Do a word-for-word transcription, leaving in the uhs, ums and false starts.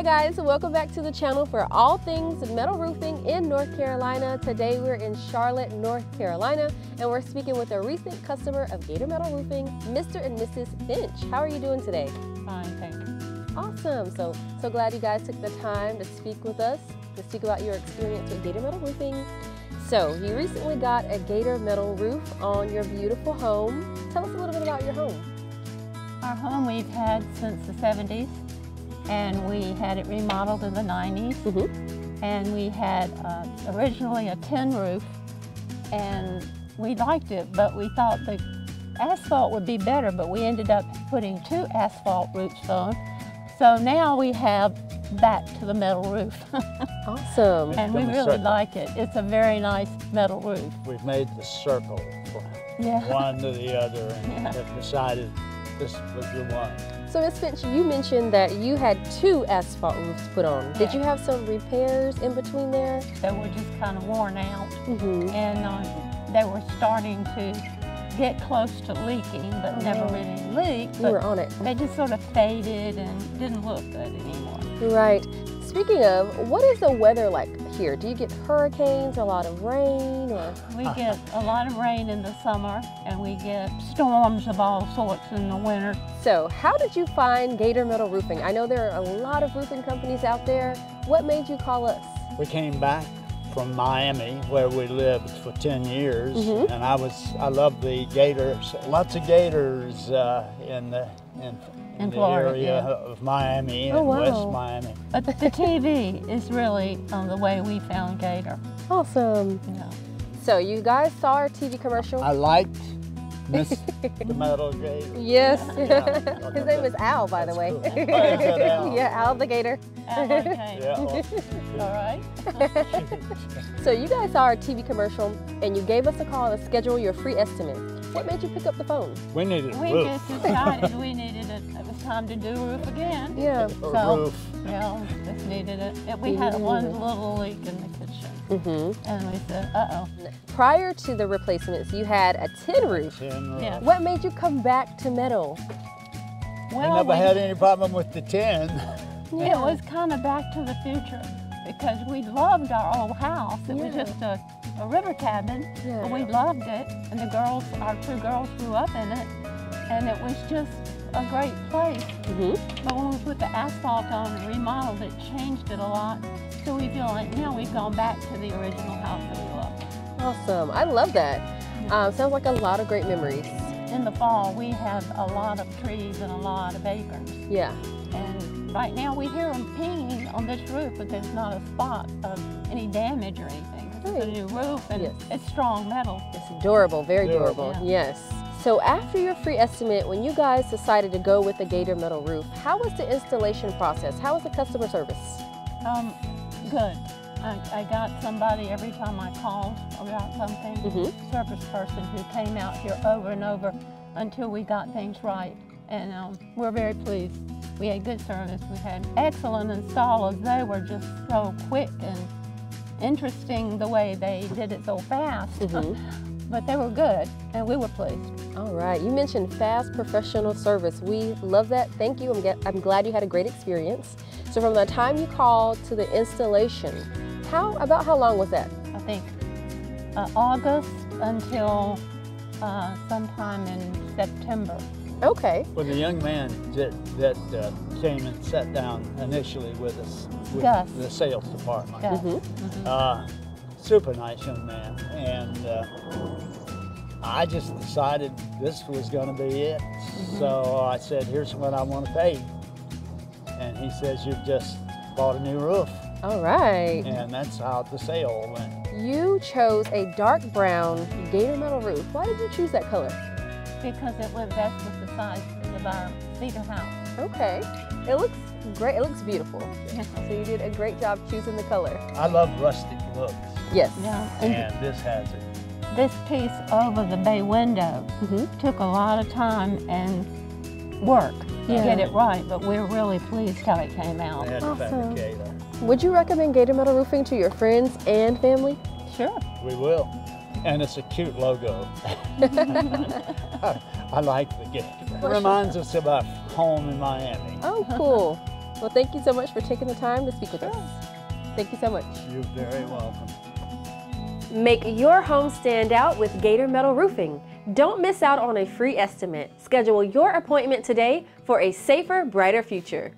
Hi guys, welcome back to the channel for all things metal roofing in North Carolina. Today we're in Charlotte, North Carolina, and we're speaking with a recent customer of Gator Metal Roofing, Mister and Missus Finch. How are you doing today? Fine, thank you. Awesome. So, so glad you guys took the time to speak with us, to speak about your experience with Gator Metal Roofing. So, you recently got a Gator Metal roof on your beautiful home. Tell us a little bit about your home. Our home we've had since the seventies. And we had it remodeled in the nineties, mm-hmm. and we had uh, originally a tin roof, and we liked it, but we thought the asphalt would be better, but we ended up putting two asphalt roofs on, so now we have back to the metal roof. Awesome. And we really like it. It's a very nice metal roof. We've made the circle from yeah. one to the other, and yeah. have decided this was the one. So Miz Finch, you mentioned that you had two asphalt roofs put on. Did you have some repairs in between there? They were just kind of worn out, mm-hmm. and uh, they were starting to get close to leaking, but oh, never really leaked. You were on it. They just sort of faded and didn't look good anymore. Right. Speaking of, what is the weather like here? Do you get hurricanes, a lot of rain? Or? We get a lot of rain in the summer, and we get storms of all sorts in the winter. So how did you find Gator Metal Roofing? I know there are a lot of roofing companies out there. What made you call us? We came back from Miami, where we lived for ten years, mm-hmm. and I was I love the gators. Lots of gators uh, in the in, in, in the Florida, area yeah. of Miami oh, and wow. West Miami. But the T V is really um, the way we found Gator. Awesome. Yeah. So you guys saw our T V commercial. I liked Miss the Metal Gator. Yes. Yeah. His name is Al, by That's the way. Cool. Al. Yeah, Al the Gator. Al, okay. Yeah, all, all right. So you guys saw our T V commercial, and you gave us a call to schedule your free estimate. What made you pick up the phone? We needed a we roof. We just decided we needed a, it was time to do a roof again. Yeah. So, roof. Yeah, just needed it. We had mm-hmm. one little leak in the kitchen. Mm-hmm. And we said, uh-oh. Prior to the replacements, you had a tin roof. Tin roof. Yeah. What made you come back to metal? Well, we never we, had any problem with the tin. Yeah. It was kind of back to the future because we loved our old house. It yeah. was just a, a river cabin, yeah. and we loved it. And the girls, our two girls grew up in it, and it was just a great place. Mm-hmm. But when we put the asphalt on and remodeled it, changed it a lot. So we feel like now we've gone back to the original house that we loved. Awesome. I love that. Um, sounds like a lot of great memories. In the fall, we have a lot of trees and a lot of acorns. Yeah. And right now we hear them pinging on this roof, but there's not a spot of any damage or anything. It's a new roof, and yes. it's strong metal. It's durable, very durable, durable. Yeah. Yes. So after your free estimate, when you guys decided to go with the Gator Metal roof, how was the installation process? How was the customer service? Um, good. I, I got somebody every time I called about something, mm-hmm. service person who came out here over and over until we got things right. And um, we're very pleased. We had good service. We had excellent installers. They were just so quick and interesting the way they did it so fast. Mm-hmm. But they were good, and we were pleased. All right, you mentioned fast professional service. We love that, thank you. I'm, get, I'm glad you had a great experience. So from the time you called to the installation, how about how long was that? I think uh, August until uh, sometime in September. Okay. Well, the young man that, that uh, came and sat down initially with us, with Gus. the sales department. Gus. Mm-hmm. Mm-hmm. Uh, Super nice young man, and uh, I just decided this was going to be it. Mm-hmm. So I said, here's what I want to pay. And he says, you've just bought a new roof. All right. And that's how the sale went. You chose a dark brown Gator Metal roof. Why did you choose that color? Because it went best with the size of our cedar house. Okay. It looks great. It looks beautiful. Yeah. So you did a great job choosing the color. I love rustic looks. Yes. Yeah. And, and this has it. This piece over the bay window mm-hmm. took a lot of time and work to yeah. get it right, but we're really pleased how it came out. Awesome. Would you recommend Gator Metal Roofing to your friends and family? Sure. We will. And it's a cute logo. I, I like the gift. It reminds us of our home in Miami. Oh, cool. Well, thank you so much for taking the time to speak with us. Thank you so much. You're very welcome. Make your home stand out with Gator Metal Roofing. Don't miss out on a free estimate. Schedule your appointment today for a safer, brighter future.